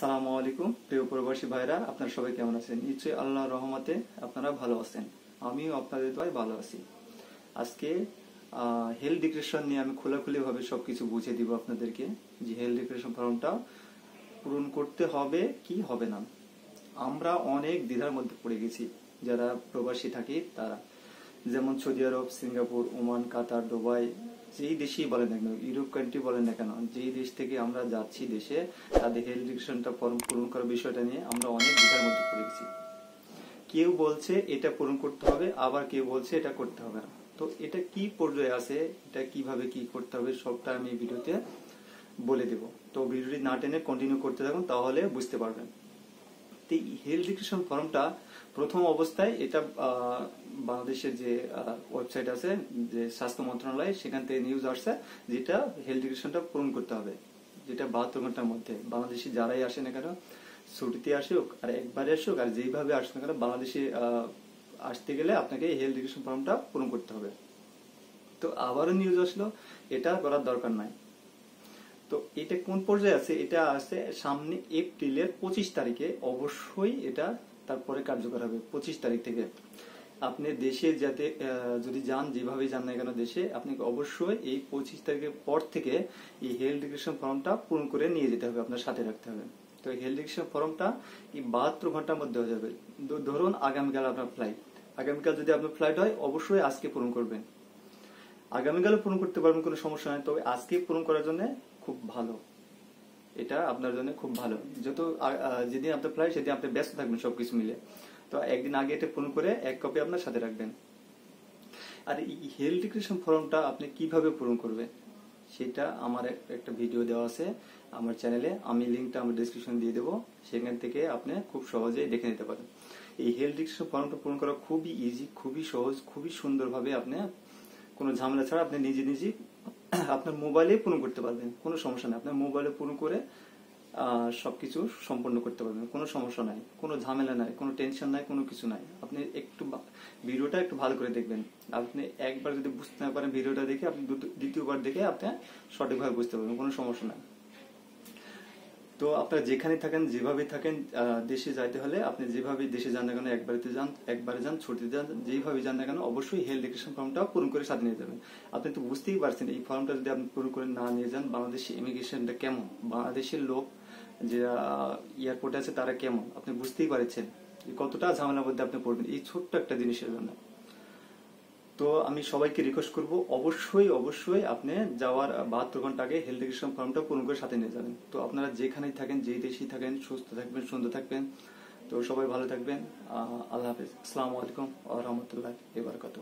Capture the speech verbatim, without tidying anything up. সালামু আলাইকুম প্রিয় প্রবাসী ভাইরা, আপনারা সবাই কেমন আছেন? নিশ্চয়ই আল্লাহর রহমতে আপনারা ভালো আছেন। আমিও আপনাদের দোয়ায় ভালো আছি। আজকে হেলথ ডিক্লারেশন নিয়ে আমি খোলাখুলি ভাবে সবকিছু বুঝিয়ে দিব আপনাদেরকে, যে হেলথ ডিক্লারেশন ফর্মটা পূরণ করতে হবে কি হবে না। আমরা অনেক দ্বিধার মধ্যে পড়ে গেছি যারা প্রবাসী থাকি তারা, যেমন Saudi Arab, Singapore, Oman, Qatar, Dubai, যেই দেশেই বলেন না কেন, ইউরোপ কান্ট্রি বলেন না কেন, যেই দেশ থেকে আমরা যাচ্ছি দেশে তাদের হেলথ ডিক্লারেশনটা ফর্ম পূরণ করার বিষয়টা নিয়ে আমরা অনেক দ্বিধার মধ্যে পড়ে গেছি। কেউ বলছে এটা পূরণ করতে হবে, আবার কেউ বলছে এটা করতে হবে না। তো এটা কি পর্যায়ে আছে, এটা কিভাবে কি করতে হবে সবটা আমি ভিডিওতে বলে দেব। তো ভিডিওটি না টেনে কন্টিনিউ করতে থাকুন, তাহলে বুঝতে পারবেন। তো হেলথ ডিক্লারেশন ফর্মটা প্রথম অবস্থায় এটা বাংলাদেশের যে ওয়েবসাইট আছে, যে স্বাস্থ্য মন্ত্রণালয়, সেখান থেকে নিউজ আসছে যেটা হেলথ ডিক্লারেশনটা পূরণ করতে হবে, যেটা বাহাত্তর ঘন্টার মধ্যে। বাংলাদেশি যারাই আসে না কেন, ছুটিতে আসুক আর একবারে আসুক আর যেইভাবে আসুক না কেন, বাংলাদেশি আসতে গেলে আপনাকে এই হেলথ ডিক্লারেশন ফর্মটা পূরণ করতে হবে। তো আবারও নিউজ আসলো এটা করার দরকার নাই। তো এটা কোন পর্যায়ে আছে, এটা আছে সামনে এপ্রিলের পঁচিশ তারিখে অবশ্যই এটা তারপরে কার্যকর হবে। পঁচিশ তারিখ থেকে আপনি দেশে যাতে যদি যান, যেভাবে যান না কেন দেশে, আপনাকে অবশ্যই এই পঁচিশ তারিখের পর থেকে এই হেলথ ডিক্লারেশন ফর্মটা পূরণ করে নিয়ে যেতে হবে, আপনার সাথে রাখতে হবে। তো হেলথ ডিক্লারেশন ফর্মটা এই বাহাত্তর ঘন্টার মধ্যে হয়ে যাবে। ধরুন আগামীকাল আপনার ফ্লাইট, আগামীকাল যদি আপনার ফ্লাইট হয় অবশ্যই আজকে পূরণ করবেন। আগামীকালও পূরণ করতে পারবেন, কোনো সমস্যা নেই। তবে আজকে পূরণ করার জন্য খুব ভালো, এটা আপনার জন্য খুব ভালো। যত যেদিন আপনার ফ্লাইট সেদিন আপনি ব্যস্ত থাকবেন সবকিছু মিলে। তো একদিন আগে এটা পূরণ করে এক কপি আপনার সাথে রাখবেন। আর এই হেলথ ডিক্লারেশন ফর্মটা আপনি কিভাবে পূরণ করবেন সেটা আমার একটা ভিডিও দেওয়া আছে আমার চ্যানেলে, আমি লিঙ্কটা আমার ডেসক্রিপশন দিয়ে দেবো, সেখান থেকে আপনি খুব সহজেই দেখে নিতে পারেন। এই হেলথ ডিক্লারেশন ফর্মটা পূরণ করা খুবই ইজি, খুবই সহজ, খুবই সুন্দরভাবে আপনি কোনো ঝামেলা ছাড়া আপনি নিজে নিজে আপনার মোবাইলে পূরণ করতে পারবেন, কোনো সমস্যা নেই। আপনার মোবাইলে পূরণ করে সবকিছু সম্পন্ন করতে পারবেন, কোনো সমস্যা নাই, কোনো ঝামেলা নাই, কোনো টেনশন নাই, কোনো কিছু নাই। আপনি একটু ভিডিওটা একটু ভালো করে দেখবেন। আপনি একবার যদি বুঝতে না পারেন ভিডিওটা দেখে, আপনি দ্বিতীয়বার দেখে আপনি সঠিকভাবে বুঝতে পারবেন, কোনো সমস্যা নাই। তো আপনারা যেখানে থাকেন, যেভাবে থাকেন, দেশে যাইতে হলে আপনি যেভাবে দেশে যান না কেন, একবারেতে যান, একবারে যান, ছুটিতে যান, যেইভাবে যান না কেন, অবশ্যই হেলথ ডিক্লারেশন ফর্মটা পূরণ করে সাথে নিয়ে যাবেন। আপনি তো বুঝতেই পারছেন এই ফর্মটা যদি আপনি পূরণ করে না নিয়ে যান, বাংলাদেশি ইমিগ্রেশনটা কেমন, বাংলাদেশের লোক যারা এয়ারপোর্টে আছে তারা কেমন, আপনি বুঝতেই পারছেন কতটা ঝামেলার মধ্যে আপনি পড়বেন এই ছোট্ট একটা জিনিসের জন্য। তো আমি সবাইকে রিকোয়েস্ট করবো অবশ্যই অবশ্যই আপনি যাওয়ার বাহাত্তর ঘন্টা আগে হেলথ ডিক্লারেশন ফর্মটা পূরণ করে সাথে নিয়ে যাবেন। তো আপনারা যেখানেই থাকেন, যেই দেশেই থাকেন, সুস্থ থাকবেন, সুন্দর থাকবেন। তো সবাই ভালো থাকবেন। আল্লাহ হাফেজ। আসসালামু আলাইকুম ওয়া রাহমাতুল্লাহি ওয়া বারাকাতুহু।